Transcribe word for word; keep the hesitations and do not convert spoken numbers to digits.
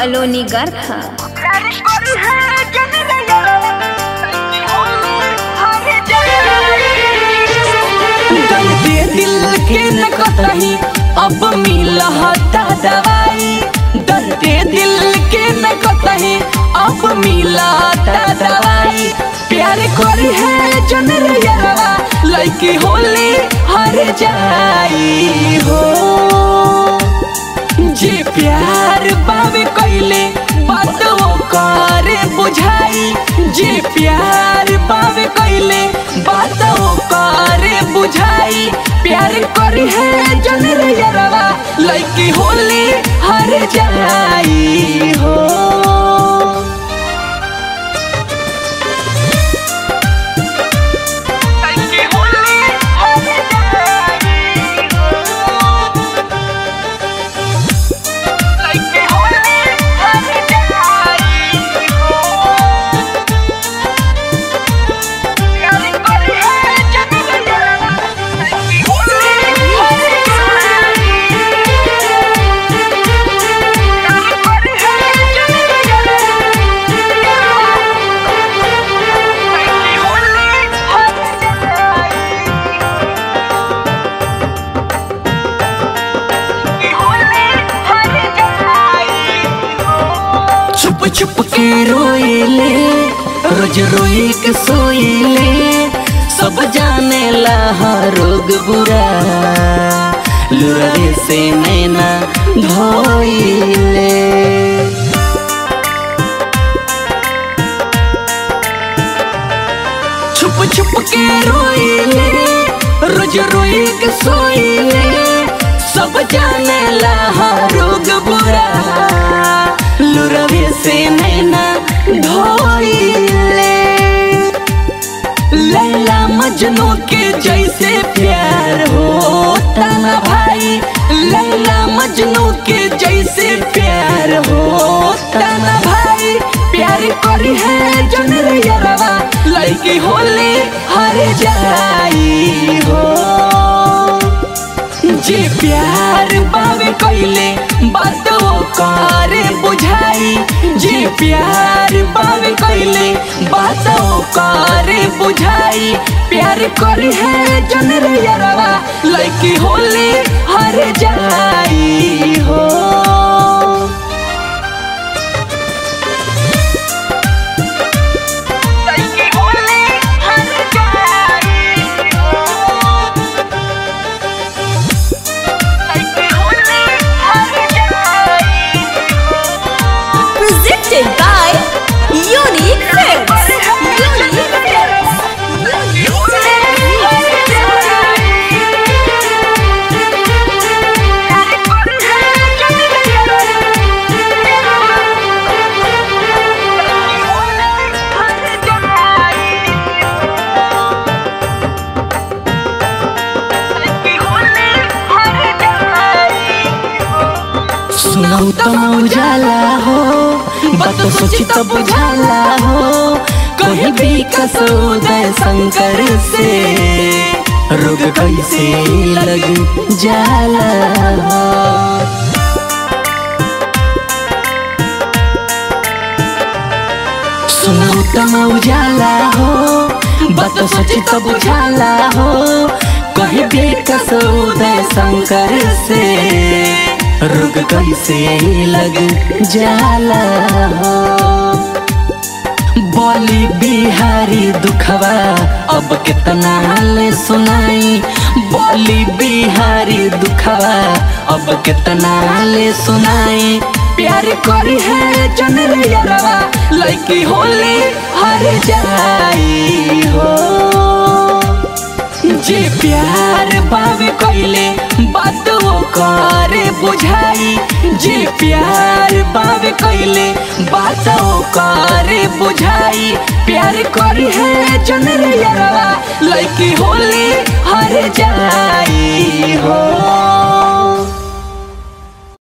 अलोनी गर्खा दिल के न कतही अब मिलत दवाई दर्दे दिल के न कतही अब मिलत दवाई प्यार करी है जनरिया लइकी होली हर जाई हो जे प्यार बावे कइले बात वो करे बुझाई जे प्यार बावे कइले बात वो करे बुझाई प्यार करी है जनरिया लइकी होली हर जाई हो चुप के रोएले रोज रोए के सोएले सब जाने ला रोग बुरा लुरावे से नैना धोइले छुप छुप के रोएले रोज रोए के सोएले सब जाने ला रोग बुरा लुरावे से नैना धोइले लैला मजनू के जैसे प्यार होता ना भाई लैला मजनू के जैसे प्यार होता ना भाई प्यार करी है जनरिया लइकी होली हर जाई हो जे प्यार बावे कइले बात वो करे बुझाई जे प्यार बावे कइले बात वो करे बुझाई प्यार करी है जनरिया लइकी होली हर जाई हो उजाला हो बात सोची तो बुझाला हो कहीं भी कसोदय शंकर से रोग कैसे लग जाला हो सुनो तो उजाला हो बात सोची तो बुझाला हो कहीं भी कसोदय शंकर से रुक कैसे लग जाला हो बाली बिहारी दुखवा अब कितना हाल सुनाई बाली बिहारी दुखवा अब कितना हाल सुनाई प्यार करी है जनरिया लइकी होली हर जाई हो जे प्यार बावे कइले बात वो करे बुझाई जे प्यार बावे कइले बात वो करे बुझाई प्यार करी है जनरिया लइकी होली हर जाई हो।